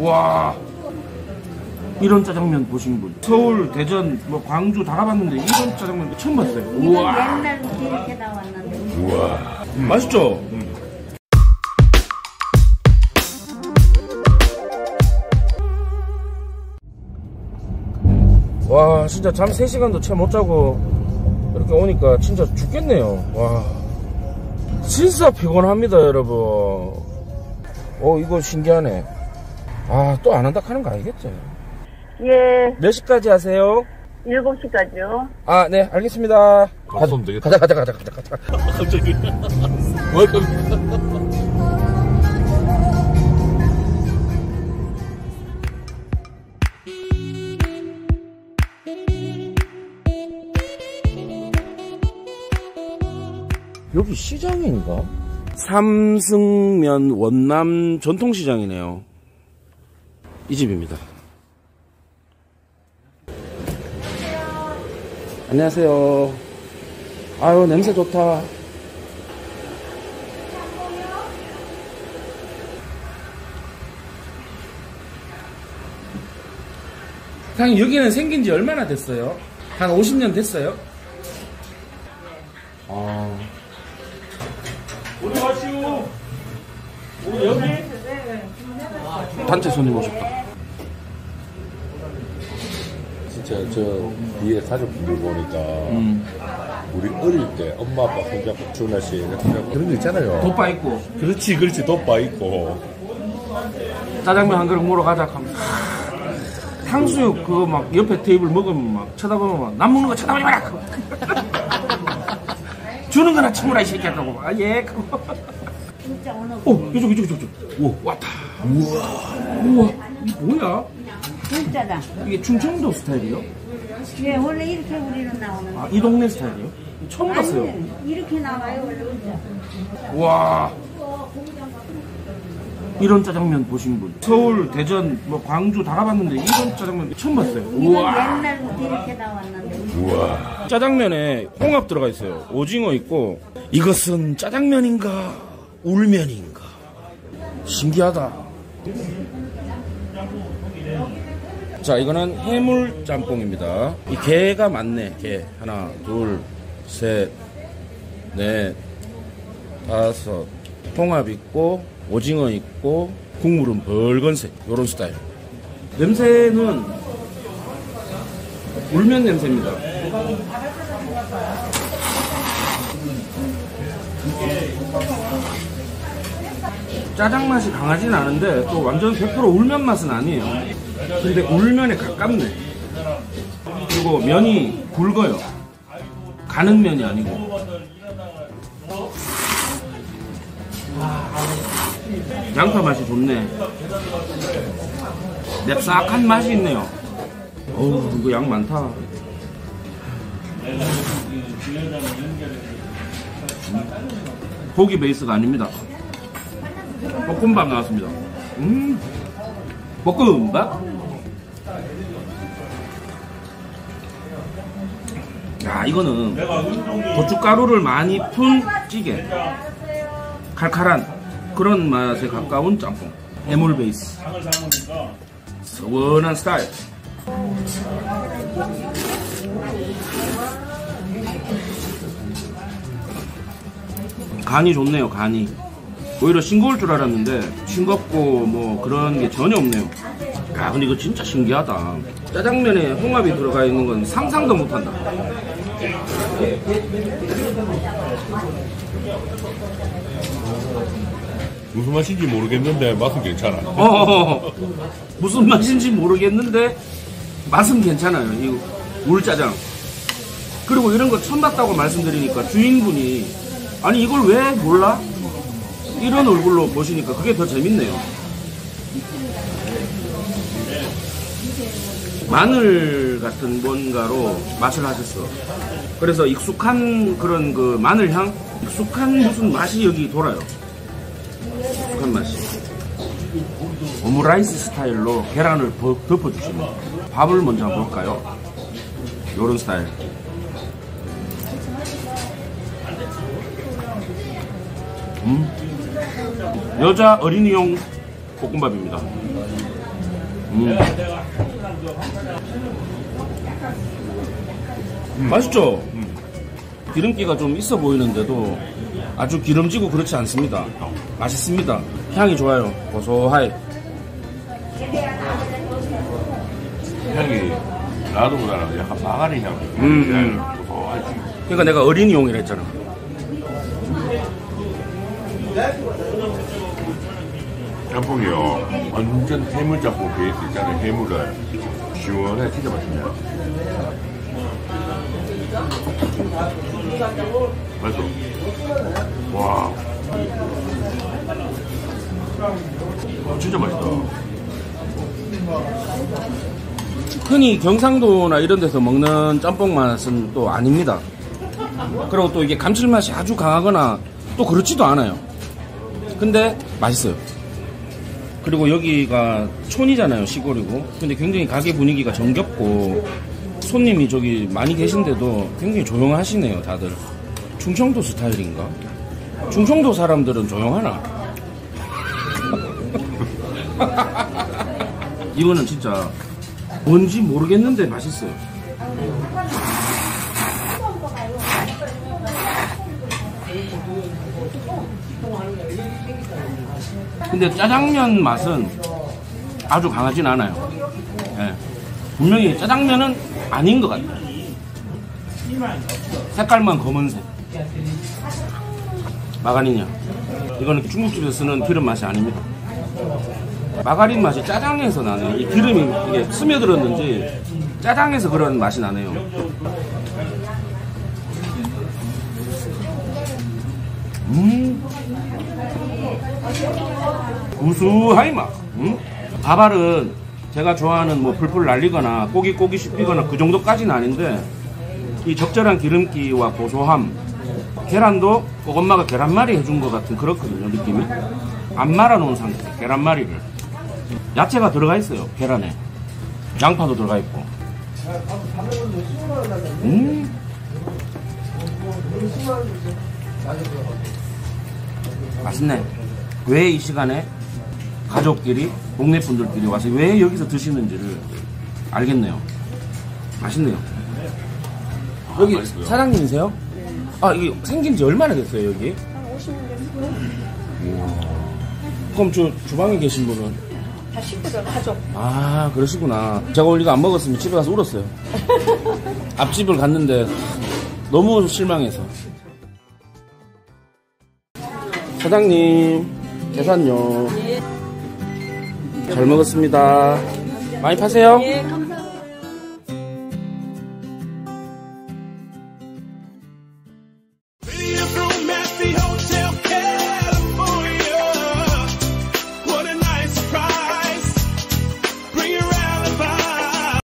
와, 이런 짜장면 보신 분, 서울, 대전, 뭐 광주 다 가봤는데 이런 짜장면 처음 봤어요. 우와. 옛날 이렇게 나왔는데. 우와. 맛있죠? 와, 진짜 잠 3시간도 채 못 자고 이렇게 오니까 진짜 죽겠네요. 와, 진짜 피곤합니다, 여러분. 오, 이거 신기하네. 아, 또 안 한다 하는 거 아니겠죠? 예. 몇 시까지 하세요? 7시까지요. 아, 네, 알겠습니다. 가면 되겠다. 가자. 갑자기. 왜 갑니까? 여기 시장인가? 삼승면 원남 전통시장이네요. 이 집입니다. 안녕하세요. 아유, 냄새 좋다. 사장님, 여기는 생긴 지 얼마나 됐어요? 한 50년 됐어요? 아. 오늘 가시오. 오늘 여기? 단체 손님 오셨다. 진짜 저 위에 가족분들 보니까 우리 어릴 때 엄마 아빠 혼자 주나씨 그런 거 있잖아요. 돗바 있고. 그렇지 돗바 있고. 짜장면 한 그릇 먹으러 가자 하면 탕수육 그거 막 옆에 테이블 먹으면 막 쳐다보면 막 남 먹는 거 쳐다보지 마라. 주는 거나 참으라 이 새끼야. 아, 예. 진짜 오늘. 오, 이쪽. 오, 왔다. 우와. 이게 뭐야? 진짜다. 이게 충청도 스타일이요? 예, 원래 이렇게 우리는 나오는데. 아, 이 동네 스타일이요? 처음 봤어요. 이렇게 나와요, 원래 혼자. 와. 이런 짜장면 보신 분, 서울, 대전, 뭐 광주 다 가봤는데 이런 짜장면 처음 봤어요. 우와. 옛날 이렇게 나왔는데. 우와. 짜장면에 홍합 들어가 있어요. 오징어 있고. 이것은 짜장면인가 울면인가. 신기하다. 자, 이거는 해물 짬뽕입니다. 이 게가 많네. 게 하나, 둘, 셋, 넷, 다섯. 홍합 있고. 오징어 있고, 국물은 벌건색. 요런 스타일. 냄새는 울면 냄새입니다. 짜장 맛이 강하진 않은데 또 완전 100% 울면 맛은 아니에요. 근데 울면에 가깝네. 그리고 면이 굵어요. 가는 면이 아니고. 양파 맛이 좋네. 맵싹한 맛이 있네요. 어우, 이거 양 많다. 고기 베이스가 아닙니다. 볶음밥 나왔습니다. 볶음밥? 야, 이거는 고춧가루를 많이 푼 찌개. 칼칼한 그런 맛에 가까운 짬뽕. 해물 베이스. 서원한 스타일. 간이 좋네요, 간이. 오히려 싱거울 줄 알았는데 싱겁고 뭐 그런 게 전혀 없네요. 야, 근데 이거 진짜 신기하다. 짜장면에 홍합이 들어가 있는 건 상상도 못한다. 무슨 맛인지 모르겠는데 맛은 괜찮아. 무슨 맛인지 모르겠는데 맛은 괜찮아요. 이 물짜장. 그리고 이런 거 처음 봤다고 말씀드리니까 주인분이 아니 이걸 왜 몰라? 이런 얼굴로 보시니까 그게 더 재밌네요. 마늘 같은 뭔가로 맛을 하셨어. 그래서 익숙한 그런 그 마늘향? 익숙한 무슨 맛이 여기 돌아요. 익숙한 맛이. 오므라이스 스타일로 계란을 덮어주시면. 밥을 먼저 한번 볼까요? 요런 스타일. 여자 어린이용 볶음밥입니다. 맛있죠? 기름기가 좀 있어 보이는데도 아주 기름지고 그렇지 않습니다. 맛있습니다. 향이 좋아요. 고소하이. 향이 나도보다는 약간 마가린 향이. 고소하이. 그러니까 내가 어린이용이라 했잖아. 짬뽕이요. 완전 해물 짬뽕 베이스 있잖아요. 해물을 시원해. 진짜 맛있네요. 맛있어. 와. 진짜 맛있다. 흔히 경상도나 이런 데서 먹는 짬뽕 맛은 또 아닙니다. 그리고 또 이게 감칠맛이 아주 강하거나 또 그렇지도 않아요. 근데 맛있어요. 그리고 여기가 촌이잖아요, 시골이고. 근데 굉장히 가게 분위기가 정겹고 손님이 저기 많이 계신데도 굉장히 조용하시네요, 다들. 충청도 스타일인가? 충청도 사람들은 조용하나? 이거는 진짜 뭔지 모르겠는데 맛있어요. 근데 짜장면 맛은 아주 강하진 않아요. 네. 분명히 짜장면은 아닌 것 같아요. 색깔만 검은색. 마가린이요. 이거는 중국집에서 쓰는 기름 맛이 아닙니다. 마가린 맛이 짜장에서 나네요. 이 기름이 이게 스며들었는지 짜장에서 그런 맛이 나네요. 구수하이 막. 밥알은 제가 좋아하는 뭐 풀풀 날리거나 꼬기꼬기 씹히거나 그 정도까지는 아닌데 이 적절한 기름기와 고소함, 계란도 꼭 엄마가 계란말이 해준 것 같은 그렇거든요, 느낌이. 안 말아놓은 상태, 계란말이를. 야채가 들어가 있어요, 계란에. 양파도 들어가 있고. 맛있네. 왜 이 시간에 가족끼리, 동네 분들끼리 와서 왜 여기서 드시는지를 알겠네요. 맛있네요. 여기 맛있어요. 사장님이세요? 네. 아, 이게 생긴 지 얼마나 됐어요, 여기? 한 50년 됐어요. 그럼 저 주방에 계신 분은? 다 식구들, 가족. 아, 그러시구나. 제가 오늘 이거 안 먹었으면 집에 가서 울었어요. 앞집을 갔는데 너무 실망해서. 사장님, 계산요. 잘 먹었습니다. 많이 파세요. 예, 감사합니다.